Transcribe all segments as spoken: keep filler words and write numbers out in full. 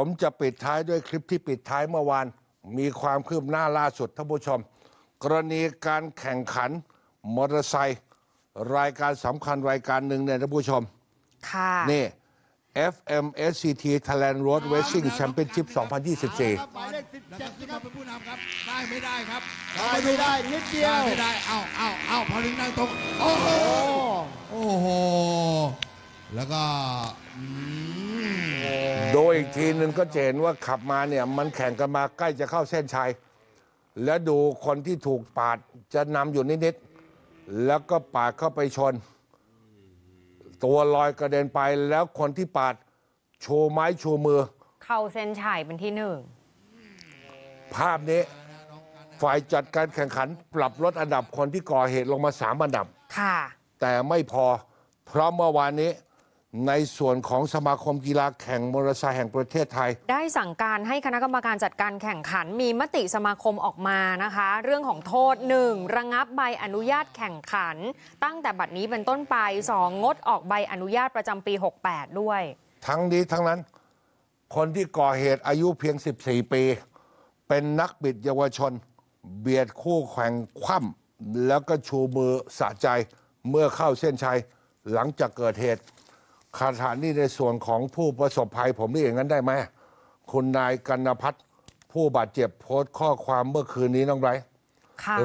ผมจะปิดท้ายด้วยคลิปที่ปิดท้ายเมื่อวานมีความคืบหน้าล่าสุดท่านผู้ชมกรณีการแข่งขันมอเตอร์ไซค์รายการสำคัญรายการหนึ่งเนี่ยท่านผู้ชมค่ะนี่ เอฟ เอ็ม เอส ซี ที Thailand Road Racing Championship สองพันยี่สิบสี่ หมายเลขสิบเจ็ดที่เข้าเป็นผู้นำครับได้ไม่ได้ครับได้ไม่ได้นิดเดียวไม่ได้เอาเอาเอาพอถึงนั่งตรงโอ้โหโอ้โหแล้วก็โดยอีกทีหนึ่งก็จะเห็นว่าขับมาเนี่ยมันแข่งกันมาใกล้จะเข้าเส้นชัยและดูคนที่ถูกปาดจะนำอยู่นิดๆแล้วก็ปาดเข้าไปชนตัวลอยกระเด็นไปแล้วคนที่ปาดโชว์ไม้โชว์มือเข้าเส้นชัยเป็นที่หนึ่งภาพนี้ฝ่ายจัดการแข่งขันปรับลดอันดับคนที่ก่อเหตุลงมาสามอันดับค่ะแต่ไม่พอเพราะเมื่อวานนี้ในส่วนของสมาคมกีฬาแข่งมอเตอร์ไซค์แห่งประเทศไทยได้สั่งการให้คณะกรรมการจัดการแข่งขันมีมติสมาคมออกมานะคะเรื่องของโทษ หนึ่ง. ระงับใบอนุญาตแข่งขันตั้งแต่บัดนี้เป็นต้นไป สอง. งดออกใบอนุญาตประจำปีหกสิบแปดด้วยทั้งนี้ทั้งนั้นคนที่ก่อเหตุอายุเพียงสิบสี่ปีเป็นนักบิดเยาวชนเบียดคู่แข่งคว่ำแล้วก็ชูมือสะใจเมื่อเข้าเส้นชัยหลังจากเกิดเหตุคาถานี่ในส่วนของผู้ประสบภัยผมนี่อย่างนั้นได้ไหมคุณนายกนภัทรผู้บาดเจ็บโพสต์ข้อความเมื่อคืนนี้น้องไบรท์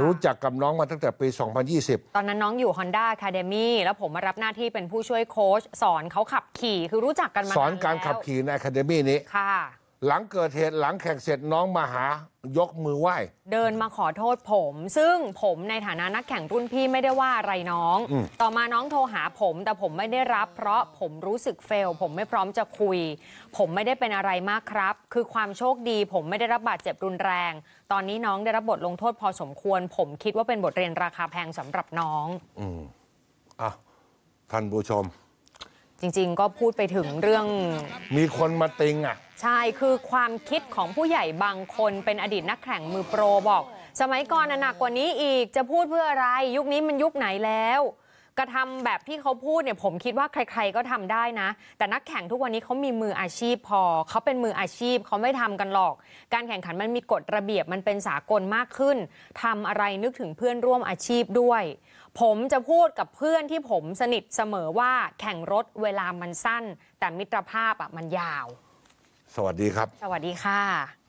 รู้จักกับน้องมาตั้งแต่ปีสองพันยี่สิบตอนนั้นน้องอยู่ Honda Academy แล้วผมมารับหน้าที่เป็นผู้ช่วยโค้ชสอนเขาขับขี่คือรู้จักกันมาสอนการขับขี่ใน Academy นี้ค่ะหลังเกิดเหตุหลังแข่งเสร็จน้องมาหายกมือไหว้เดินมาขอโทษผมซึ่งผมในฐานะนักแข่งรุ่นพี่ไม่ได้ว่าอะไรน้องอต่อมาน้องโทรหาผมแต่ผมไม่ได้รับเพราะผมรู้สึกเฟลผมไม่พร้อมจะคุยผมไม่ได้เป็นอะไรมากครับคือความโชคดีผมไม่ได้รับบาดเจ็บรุนแรงตอนนี้น้องได้รับบทลงโทษพอสมควรผมคิดว่าเป็นบทเรียนราคาแพงสำหรับน้องอืมอ่ะท่านผู้ชมจริงๆก็พูดไปถึงเรื่องมีคนมาติงอ่ะใช่คือความคิดของผู้ใหญ่บางคนเป็นอดีตนักแข่งมือโปรบอกสมัยก่อนหนักกว่านี้อีกจะพูดเพื่ออะไรยุคนี้มันยุคไหนแล้วกระทำแบบที่เขาพูดเนี่ยผมคิดว่าใครๆก็ทำได้นะแต่นักแข่งทุกวันนี้เขามีมืออาชีพพอเขาเป็นมืออาชีพเขาไม่ทำกันหรอกการแข่งขันมันมีกฎระเบียบมันเป็นสากลมากขึ้นทำอะไรนึกถึงเพื่อนร่วมอาชีพด้วยผมจะพูดกับเพื่อนที่ผมสนิทเสมอว่าแข่งรถเวลามันสั้นแต่มิตรภาพอ่ะมันยาวสวัสดีครับสวัสดีค่ะ